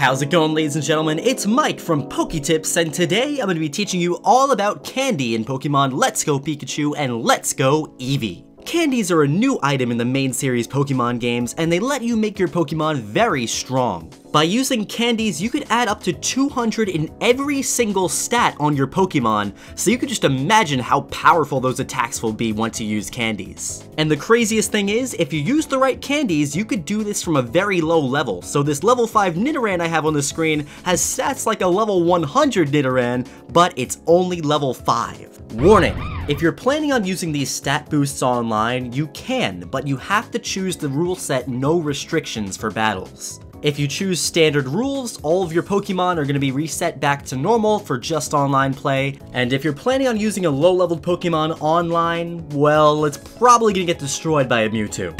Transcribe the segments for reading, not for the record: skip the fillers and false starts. How's it going, ladies and gentlemen? It's Mike from PokeTips, and today I'm going to be teaching you all about candy in Pokemon Let's Go Pikachu and Let's Go Eevee. Candies are a new item in the main series Pokemon games, and they let you make your Pokemon very strong. By using candies, you could add up to 200 in every single stat on your Pokemon, so you could just imagine how powerful those attacks will be once you use candies. And the craziest thing is, if you use the right candies, you could do this from a very low level. So this level 5 Nidoran I have on the screen has stats like a level 100 Nidoran, but it's only level 5. Warning! If you're planning on using these stat boosts online, you can, but you have to choose the rule set no restrictions for battles. If you choose standard rules, all of your Pokemon are going to be reset back to normal for just online play, and if you're planning on using a low-leveled Pokemon online, well, it's probably going to get destroyed by a Mewtwo.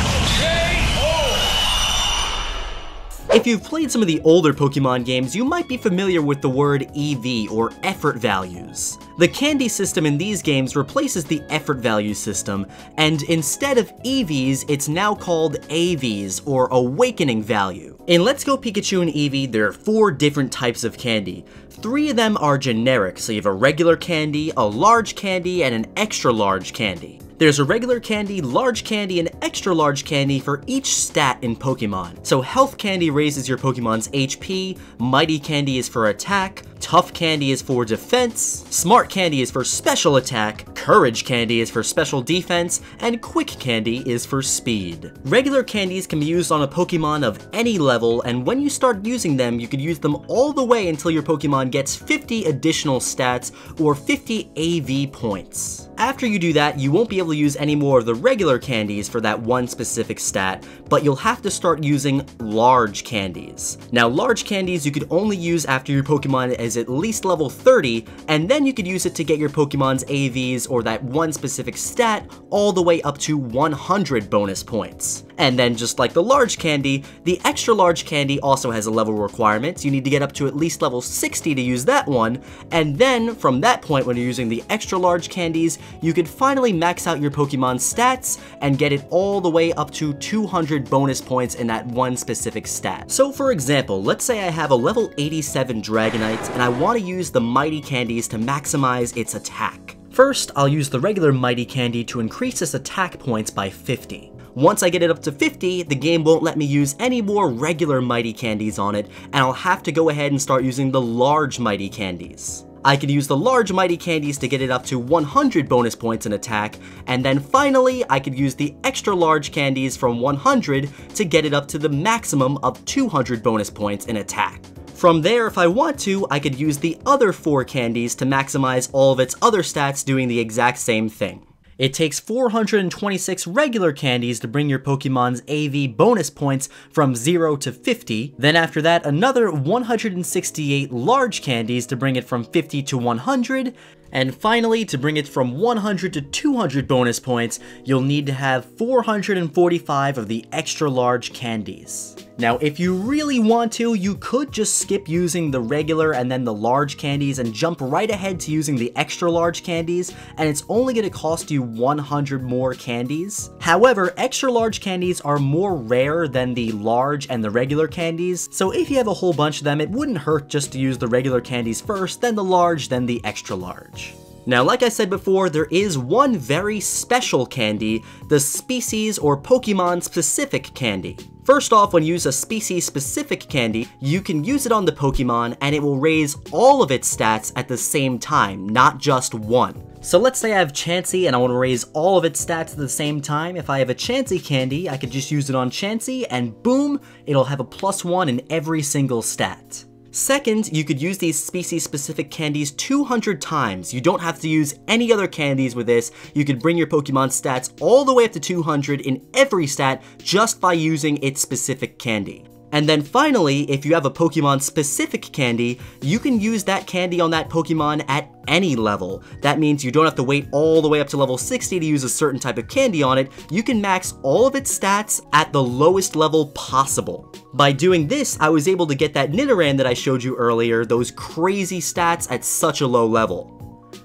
If you've played some of the older Pokemon games, you might be familiar with the word EV, or effort values. The candy system in these games replaces the effort value system, and instead of EVs, it's now called AVs, or Awakening Value. In Let's Go Pikachu and Eevee, there are 4 different types of candy. 3 of them are generic, so you have a regular candy, a large candy, and an extra large candy. There's a regular candy, large candy, and extra large candy for each stat in Pokemon. So health candy raises your Pokemon's HP, mighty candy is for attack, tough candy is for defense, smart candy is for special attack, courage candy is for special defense, and quick candy is for speed. Regular candies can be used on a Pokemon of any level, and when you start using them, you can use them all the way until your Pokemon gets 50 additional stats or 50 AV points. After you do that, you won't be able to use any more of the regular candies for that one specific stat, but you'll have to start using large candies. Now, large candies you could only use after your Pokemon is at least level 30, and then you could use it to get your Pokemon's AVs or that one specific stat all the way up to 100 bonus points. And then just like the large candy, the extra large candy also has a level requirement. You need to get up to at least level 60 to use that one, and then from that point when you're using the extra large candies, you could finally max out your Pokemon's stats and get it all the way up to 200 bonus points in that one specific stat. So for example, let's say I have a level 87 Dragonite and I want to use the mighty candies to maximize its attack. First, I'll use the regular mighty candy to increase its attack points by 50. Once I get it up to 50, the game won't let me use any more regular mighty candies on it, and I'll have to go ahead and start using the large mighty candies. I could use the large mighty candies to get it up to 100 bonus points in attack, and then finally I could use the extra large candies from 100 to get it up to the maximum of 200 bonus points in attack. From there, if I want to, I could use the other 4 candies to maximize all of its other stats doing the exact same thing. It takes 426 regular candies to bring your Pokemon's AV bonus points from 0 to 50, then after that another 168 large candies to bring it from 50 to 100, and finally, to bring it from 100 to 200 bonus points, you'll need to have 445 of the extra large candies. Now, if you really want to, you could just skip using the regular and then the large candies and jump right ahead to using the extra large candies, and it's only going to cost you 100 more candies. However, extra large candies are more rare than the large and the regular candies, so if you have a whole bunch of them, it wouldn't hurt just to use the regular candies first, then the large, then the extra large. Now, like I said before, there is one very special candy, the species or Pokemon-specific candy. First off, when you use a species-specific candy, you can use it on the Pokemon and it will raise all of its stats at the same time, not just one. So let's say I have Chansey and I want to raise all of its stats at the same time. If I have a Chansey candy, I could just use it on Chansey and boom, it'll have a +1 in every single stat. Second, you could use these species-specific candies 200 times. You don't have to use any other candies with this. You could bring your Pokemon's stats all the way up to 200 in every stat just by using its specific candy. And then finally, if you have a Pokemon-specific candy, you can use that candy on that Pokemon at any level. That means you don't have to wait all the way up to level 60 to use a certain type of candy on it. You can max all of its stats at the lowest level possible. By doing this, I was able to get that Nidoran that I showed you earlier, those crazy stats at such a low level.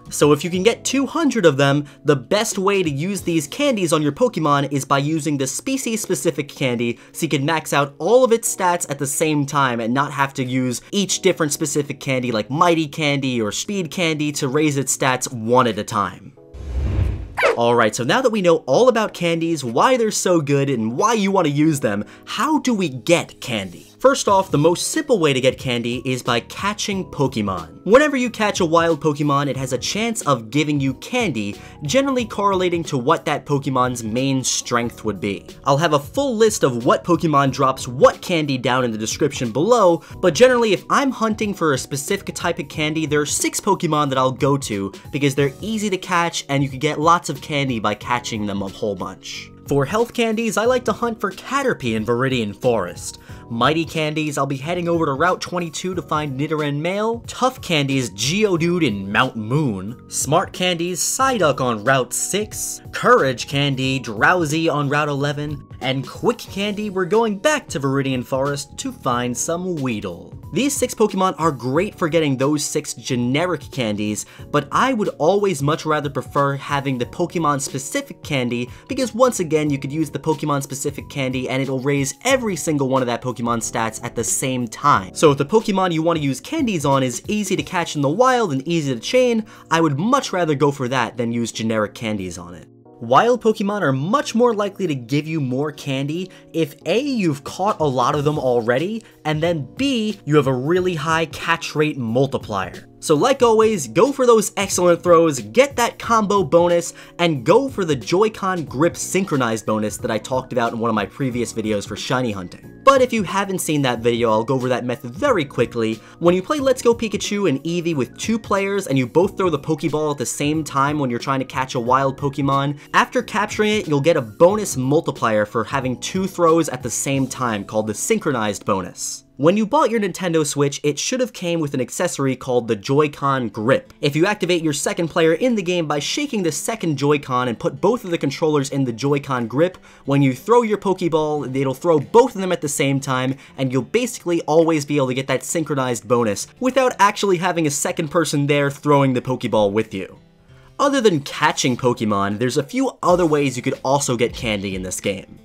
So if you can get 200 of them, the best way to use these candies on your Pokemon is by using the species-specific candy, so you can max out all of its stats at the same time and not have to use each different specific candy like Mighty Candy or Speed Candy to raise its stats one at a time. Alright, so now that we know all about candies, why they're so good, and why you want to use them, how do we get candy? First off, the most simple way to get candy is by catching Pokemon. Whenever you catch a wild Pokemon, it has a chance of giving you candy, generally correlating to what that Pokemon's main strength would be. I'll have a full list of what Pokemon drops what candy down in the description below, but generally if I'm hunting for a specific type of candy, there are 6 Pokemon that I'll go to because they're easy to catch and you can get lots of candy by catching them a whole bunch. For health candies, I like to hunt for Caterpie in Viridian Forest. Mighty candies, I'll be heading over to Route 22 to find Nidoran male. Tough candies, Geodude in Mount Moon. Smart candies, Psyduck on Route 6. Courage candy, Drowzee on Route 11. And quick candy, we're going back to Viridian Forest to find some Weedle. These 6 Pokemon are great for getting those 6 generic candies, but I would always much rather prefer having the Pokemon specific candy, because once again you could use the Pokemon specific candy and it'll raise every single one of that Pokemon's stats at the same time. So if the Pokemon you want to use candies on is easy to catch in the wild and easy to chain, I would much rather go for that than use generic candies on it. Wild Pokemon are much more likely to give you more candy if A, you've caught a lot of them already, and then B, you have a really high catch rate multiplier. So like always, go for those excellent throws, get that combo bonus, and go for the Joy-Con Grip synchronized bonus that I talked about in one of my previous videos for shiny hunting. But if you haven't seen that video, I'll go over that method very quickly. When you play Let's Go Pikachu and Eevee with 2 players and you both throw the Pokeball at the same time when you're trying to catch a wild Pokemon, after capturing it, you'll get a bonus multiplier for having 2 throws at the same time called the synchronized bonus. When you bought your Nintendo Switch, it should have came with an accessory called the Joy-Con Grip. If you activate your second player in the game by shaking the second Joy-Con and put both of the controllers in the Joy-Con Grip, when you throw your Pokeball, it'll throw both of them at the same time, and you'll basically always be able to get that synchronized bonus without actually having a second person there throwing the Pokeball with you. Other than catching Pokemon, there's a few other ways you could also get candy in this game.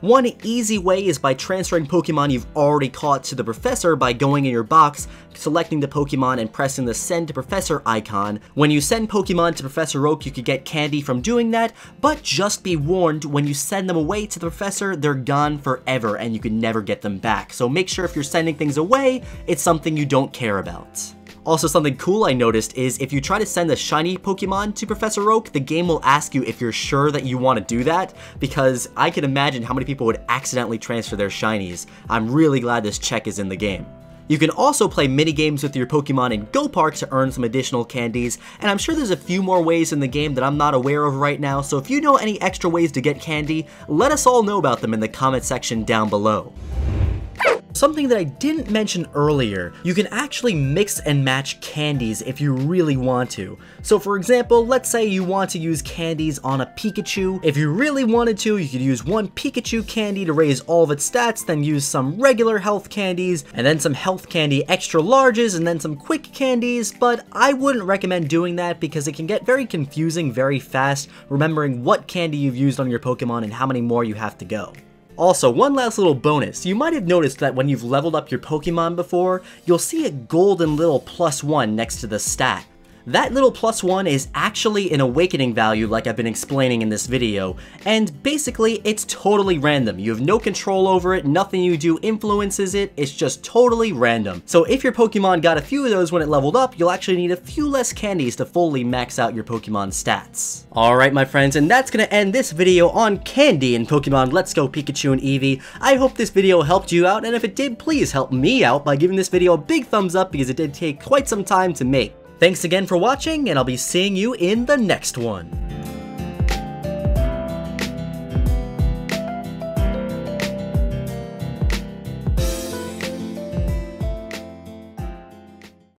One easy way is by transferring Pokemon you've already caught to the Professor by going in your box, selecting the Pokemon, and pressing the Send to Professor icon. When you send Pokemon to Professor Oak, you could get candy from doing that, but just be warned, when you send them away to the Professor, they're gone forever and you can never get them back. So make sure if you're sending things away, it's something you don't care about. Also, something cool I noticed is if you try to send a shiny Pokemon to Professor Oak, the game will ask you if you're sure that you want to do that, because I can imagine how many people would accidentally transfer their shinies. I'm really glad this check is in the game. You can also play minigames with your Pokemon in Go Park to earn some additional candies, and I'm sure there's a few more ways in the game that I'm not aware of right now, so if you know any extra ways to get candy, let us all know about them in the comment section down below. Something that I didn't mention earlier, you can actually mix and match candies if you really want to. So for example, let's say you want to use candies on a Pikachu. If you really wanted to, you could use one Pikachu candy to raise all of its stats, then use some regular health candies, and then some health candy extra larges, and then some quick candies, but I wouldn't recommend doing that because it can get very confusing very fast, remembering what candy you've used on your Pokemon and how many more you have to go. Also, one last little bonus, you might have noticed that when you've leveled up your Pokemon before, you'll see a golden little +1 next to the stat. That little +1 is actually an awakening value like I've been explaining in this video, and basically it's totally random. You have no control over it, nothing you do influences it, it's just totally random. So if your Pokemon got a few of those when it leveled up, you'll actually need a few less candies to fully max out your Pokemon's stats. Alright my friends, and that's going to end this video on candy in Pokemon Let's Go Pikachu and Eevee. I hope this video helped you out, and if it did, please help me out by giving this video a big thumbs up because it did take quite some time to make. Thanks again for watching, and I'll be seeing you in the next one.